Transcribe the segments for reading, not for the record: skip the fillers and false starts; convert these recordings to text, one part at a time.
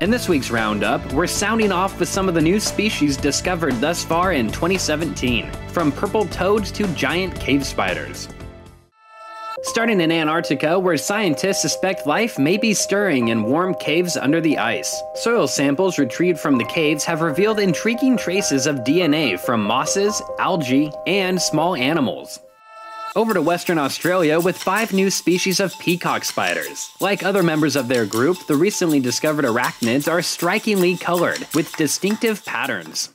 In this week's roundup, we're sounding off with some of the new species discovered thus far in 2017, from purple toads to giant cave spiders. Starting in Antarctica, where scientists suspect life may be stirring in warm caves under the ice. Soil samples retrieved from the caves have revealed intriguing traces of DNA from mosses, algae, and small animals. Over to Western Australia with 5 new species of peacock spiders. Like other members of their group, the recently discovered arachnids are strikingly colored, with distinctive patterns.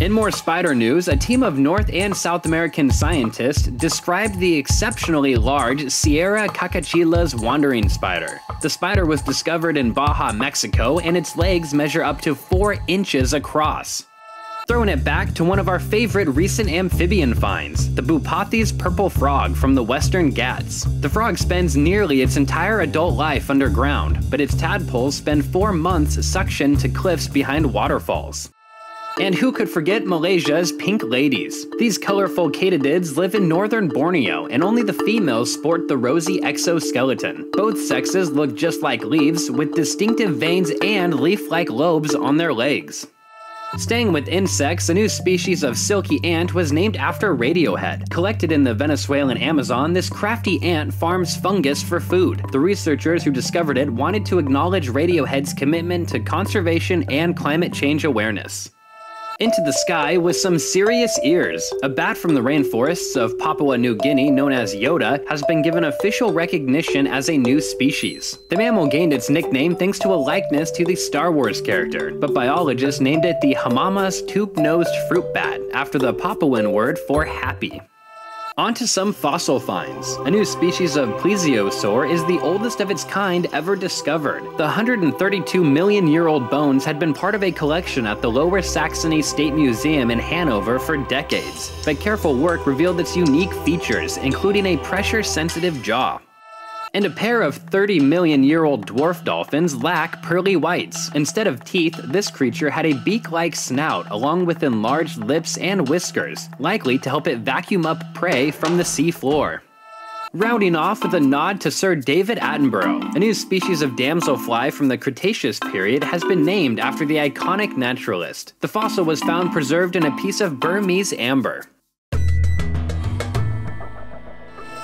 In more spider news, a team of North and South American scientists described the exceptionally large Sierra Cacachilas wandering spider. The spider was discovered in Baja, Mexico, and its legs measure up to 4 inches across. Throwing it back to one of our favorite recent amphibian finds, the Bupathi's purple frog from the Western Ghats. The frog spends nearly its entire adult life underground, but its tadpoles spend 4 months suctioned to cliffs behind waterfalls. And who could forget Malaysia's pink ladies? These colorful katydids live in northern Borneo, and only the females sport the rosy exoskeleton. Both sexes look just like leaves, with distinctive veins and leaf-like lobes on their legs. Staying with insects, a new species of silky ant was named after Radiohead. Collected in the Venezuelan Amazon, this crafty ant farms fungus for food. The researchers who discovered it wanted to acknowledge Radiohead's commitment to conservation and climate change awareness. Into the sky with some serious ears. A bat from the rainforests of Papua New Guinea, known as Yoda, has been given official recognition as a new species. The mammal gained its nickname thanks to a likeness to the Star Wars character, but biologists named it the Hamama's tube-nosed fruit bat, after the Papuan word for happy. On to some fossil finds. A new species of Plesiosaur is the oldest of its kind ever discovered. The 132-million-year-old bones had been part of a collection at the Lower Saxony State Museum in Hanover for decades, but careful work revealed its unique features, including a pressure-sensitive jaw. And a pair of 30-million-year-old dwarf dolphins lack pearly whites. Instead of teeth, this creature had a beak-like snout along with enlarged lips and whiskers, likely to help it vacuum up prey from the sea floor. Rounding off with a nod to Sir David Attenborough, a new species of damselfly from the Cretaceous period has been named after the iconic naturalist. The fossil was found preserved in a piece of Burmese amber.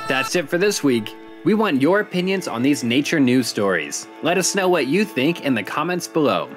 That's it for this week. We want your opinions on these nature news stories. Let us know what you think in the comments below.